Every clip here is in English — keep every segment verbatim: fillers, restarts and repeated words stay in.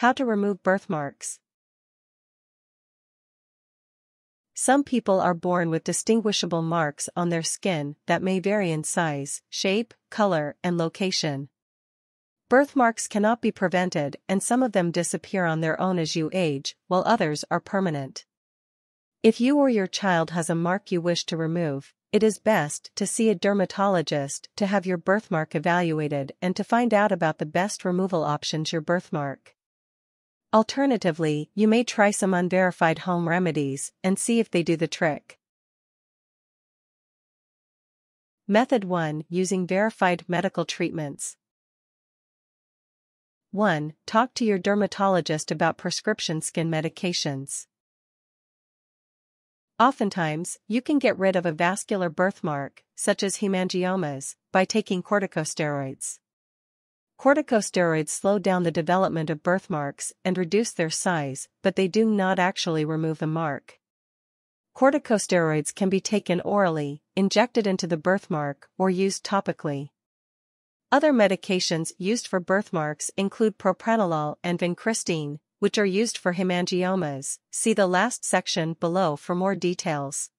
How to remove birthmarks. Some people are born with distinguishable marks on their skin that may vary in size, shape, color, and location. Birthmarks cannot be prevented, and some of them disappear on their own as you age, while others are permanent. If you or your child has a mark you wish to remove, it is best to see a dermatologist to have your birthmark evaluated and to find out about the best removal options for your birthmark. Alternatively, you may try some unverified home remedies and see if they do the trick. Method one. Using verified medical treatments. one. Talk to your dermatologist about prescription skin medications. Oftentimes, you can get rid of a vascular birthmark, such as hemangiomas, by taking corticosteroids. Corticosteroids slow down the development of birthmarks and reduce their size, but they do not actually remove the mark. Corticosteroids can be taken orally, injected into the birthmark, or used topically. Other medications used for birthmarks include propranolol and vincristine, which are used for hemangiomas. See the last section below for more details.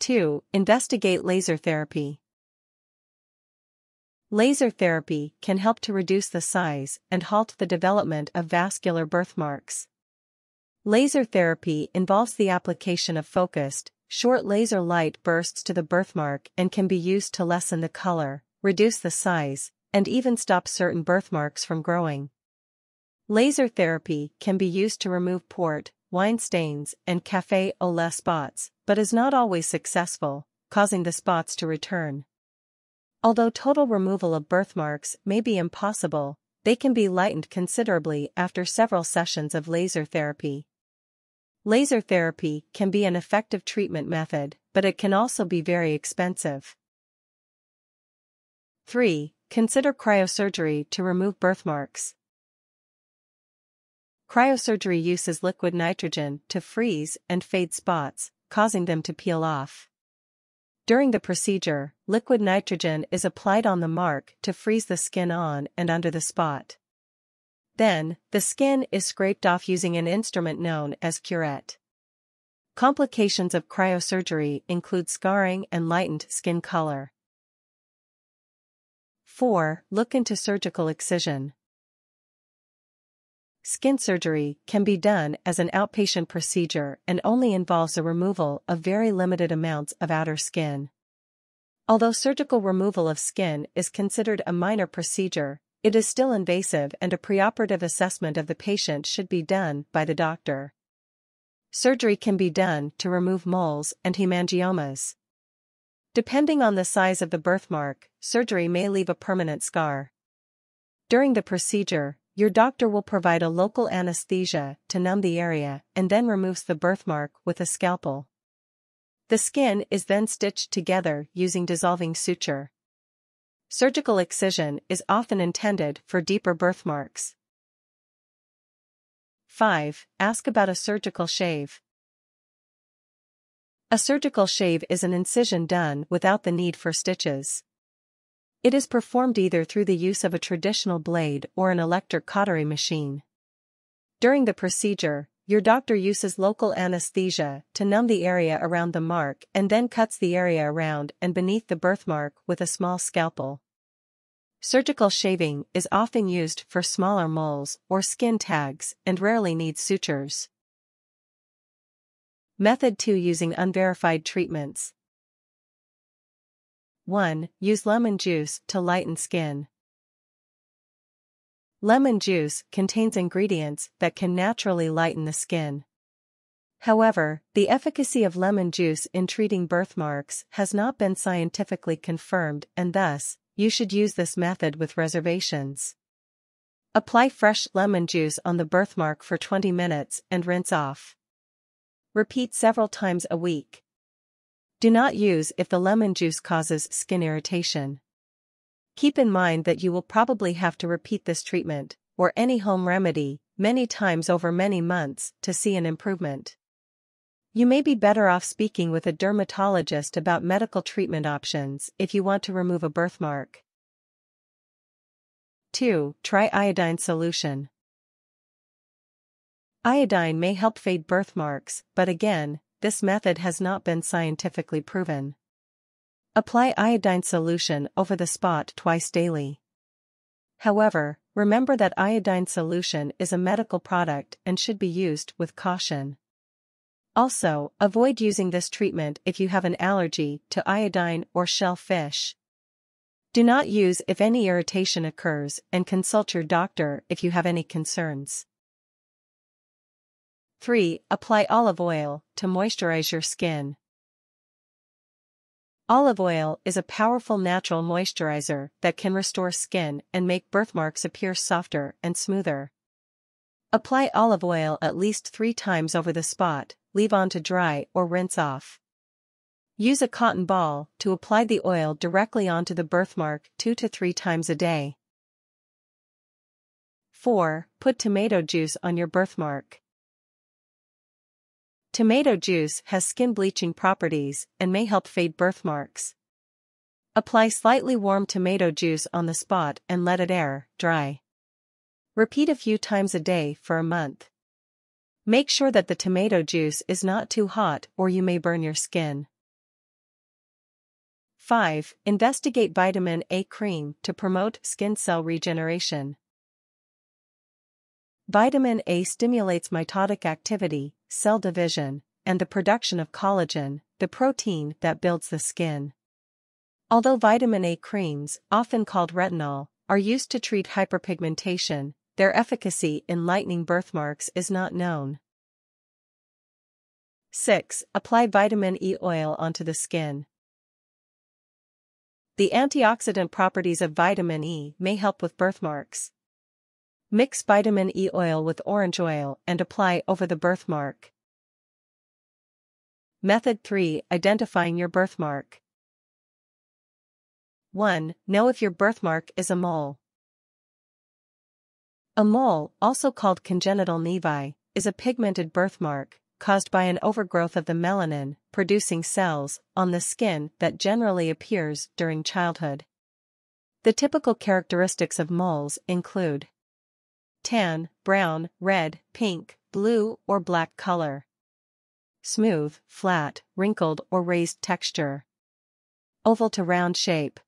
two. Investigate laser therapy. Laser therapy can help to reduce the size and halt the development of vascular birthmarks. Laser therapy involves the application of focused, short laser light bursts to the birthmark and can be used to lessen the color, reduce the size, and even stop certain birthmarks from growing. Laser therapy can be used to remove port, wine stains, and café au lait spots, but is not always successful, causing the spots to return. Although total removal of birthmarks may be impossible, they can be lightened considerably after several sessions of laser therapy. Laser therapy can be an effective treatment method, but it can also be very expensive. three. Consider cryosurgery to remove birthmarks. Cryosurgery uses liquid nitrogen to freeze and fade spots, causing them to peel off. During the procedure, liquid nitrogen is applied on the mark to freeze the skin on and under the spot. Then, the skin is scraped off using an instrument known as curette. Complications of cryosurgery include scarring and lightened skin color. four. Look into surgical excision. Skin surgery can be done as an outpatient procedure and only involves the removal of very limited amounts of outer skin. Although surgical removal of skin is considered a minor procedure, it is still invasive and a preoperative assessment of the patient should be done by the doctor. Surgery can be done to remove moles and hemangiomas. Depending on the size of the birthmark, surgery may leave a permanent scar. During the procedure, your doctor will provide a local anesthesia to numb the area and then removes the birthmark with a scalpel. The skin is then stitched together using dissolving suture. Surgical excision is often intended for deeper birthmarks. five. Ask about a surgical shave. A surgical shave is an incision done without the need for stitches. It is performed either through the use of a traditional blade or an electric cautery machine. During the procedure, your doctor uses local anesthesia to numb the area around the mark and then cuts the area around and beneath the birthmark with a small scalpel. Surgical shaving is often used for smaller moles or skin tags and rarely needs sutures. Method two. Using unverified treatments. one. Use lemon juice to lighten skin. Lemon juice contains ingredients that can naturally lighten the skin. However, the efficacy of lemon juice in treating birthmarks has not been scientifically confirmed, and thus, you should use this method with reservations. Apply fresh lemon juice on the birthmark for twenty minutes and rinse off. Repeat several times a week. Do not use if the lemon juice causes skin irritation. Keep in mind that you will probably have to repeat this treatment, or any home remedy, many times over many months to see an improvement. You may be better off speaking with a dermatologist about medical treatment options if you want to remove a birthmark. two. Triiodine solution. Iodine may help fade birthmarks, but again, this method has not been scientifically proven. Apply iodine solution over the spot twice daily. However, remember that iodine solution is a medical product and should be used with caution. Also, avoid using this treatment if you have an allergy to iodine or shellfish. Do not use if any irritation occurs, and consult your doctor if you have any concerns. three. Apply olive oil to moisturize your skin. Olive oil is a powerful natural moisturizer that can restore skin and make birthmarks appear softer and smoother. Apply olive oil at least three times over the spot, leave on to dry or rinse off. Use a cotton ball to apply the oil directly onto the birthmark two to three times a day. four. Put tomato juice on your birthmark. Tomato juice has skin bleaching properties and may help fade birthmarks. Apply slightly warm tomato juice on the spot and let it air dry. Repeat a few times a day for a month. Make sure that the tomato juice is not too hot or you may burn your skin. five. Investigate vitamin A cream to promote skin cell regeneration. Vitamin A stimulates mitotic activity, cell division, and the production of collagen, the protein that builds the skin. Although vitamin A creams, often called retinol, are used to treat hyperpigmentation, their efficacy in lightening birthmarks is not known. six. Apply vitamin E oil onto the skin. The antioxidant properties of vitamin E may help with birthmarks. Mix vitamin E oil with orange oil and apply over the birthmark. Method three. Identifying your birthmark. one. Know if your birthmark is a mole. A mole, also called congenital nevi, is a pigmented birthmark caused by an overgrowth of the melanin-producing cells on the skin that generally appears during childhood. The typical characteristics of moles include tan, brown, red, pink, blue, or black color. Smooth, flat, wrinkled, or raised texture. Oval to round shape.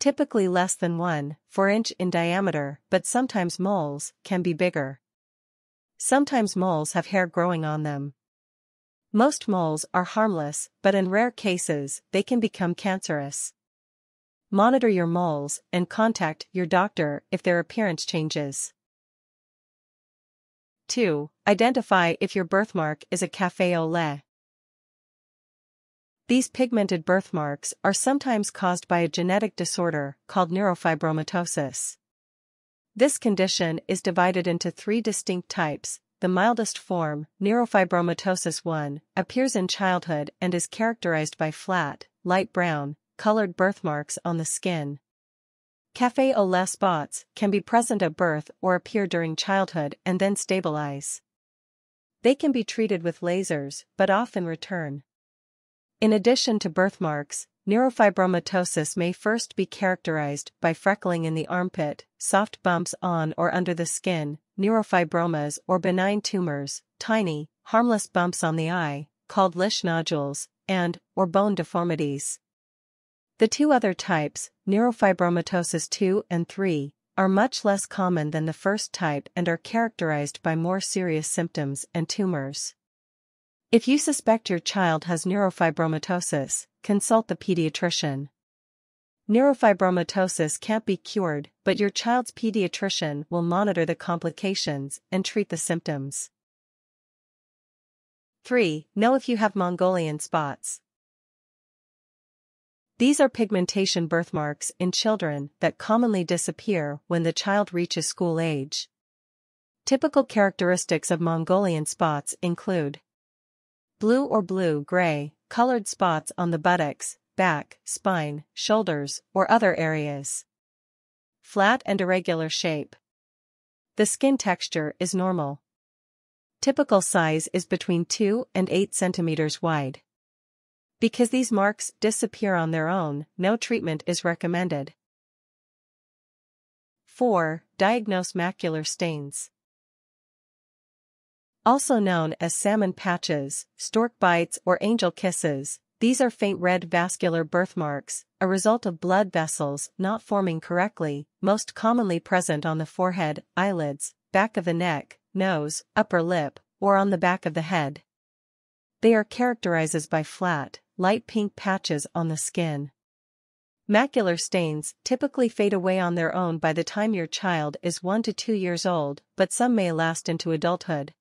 Typically less than one fourth inch in diameter, but sometimes moles can be bigger. Sometimes moles have hair growing on them. Most moles are harmless, but in rare cases, they can become cancerous. Monitor your moles and contact your doctor if their appearance changes. two. Identify if your birthmark is a café au lait. These pigmented birthmarks are sometimes caused by a genetic disorder called neurofibromatosis. This condition is divided into three distinct types. The mildest form, neurofibromatosis one, appears in childhood and is characterized by flat, light brown, colored birthmarks on the skin. Café au lait spots can be present at birth or appear during childhood and then stabilize. They can be treated with lasers, but often return. In addition to birthmarks, neurofibromatosis may first be characterized by freckling in the armpit, soft bumps on or under the skin, neurofibromas or benign tumors, tiny, harmless bumps on the eye, called Lish nodules, and, or bone deformities. The two other types, neurofibromatosis two and three, are much less common than the first type and are characterized by more serious symptoms and tumors. If you suspect your child has neurofibromatosis, consult the pediatrician. Neurofibromatosis can't be cured, but your child's pediatrician will monitor the complications and treat the symptoms. three. Know if you have Mongolian spots. These are pigmentation birthmarks in children that commonly disappear when the child reaches school age. Typical characteristics of Mongolian spots include blue or blue-gray, colored spots on the buttocks, back, spine, shoulders, or other areas. Flat and irregular shape. The skin texture is normal. Typical size is between two and eight centimeters wide. Because these marks disappear on their own, no treatment is recommended. four. Diagnose macular stains. Also known as salmon patches, stork bites or angel kisses, these are faint red vascular birthmarks, a result of blood vessels not forming correctly, most commonly present on the forehead, eyelids, back of the neck, nose, upper lip, or on the back of the head. They are characterized by flat, light pink patches on the skin. Macular stains typically fade away on their own by the time your child is one to two years old, but some may last into adulthood.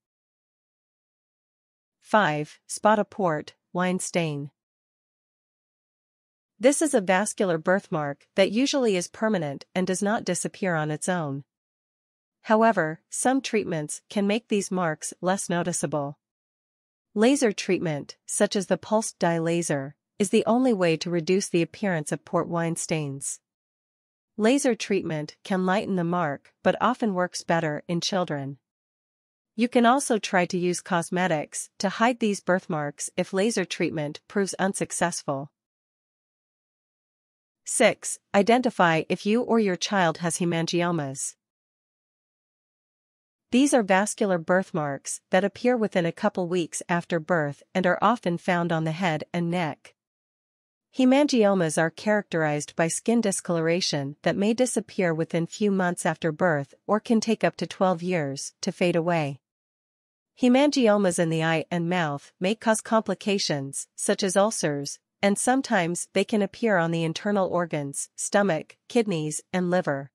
five. Spot a port, wine stain. This is a vascular birthmark that usually is permanent and does not disappear on its own. However, some treatments can make these marks less noticeable. Laser treatment, such as the pulsed dye laser, is the only way to reduce the appearance of port wine stains. Laser treatment can lighten the mark but often works better in children. You can also try to use cosmetics to hide these birthmarks if laser treatment proves unsuccessful. six. Identify if you or your child has hemangiomas. These are vascular birthmarks that appear within a couple weeks after birth and are often found on the head and neck. Hemangiomas are characterized by skin discoloration that may disappear within few months after birth or can take up to twelve years to fade away. Hemangiomas in the eye and mouth may cause complications, such as ulcers, and sometimes they can appear on the internal organs, stomach, kidneys, and liver.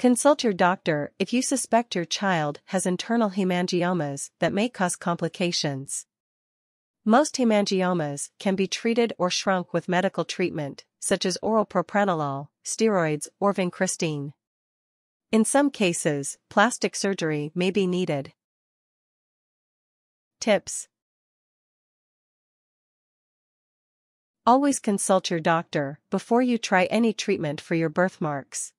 Consult your doctor if you suspect your child has internal hemangiomas that may cause complications. Most hemangiomas can be treated or shrunk with medical treatment, such as oral propranolol, steroids, or vincristine. In some cases, plastic surgery may be needed. Tips. Always consult your doctor before you try any treatment for your birthmarks.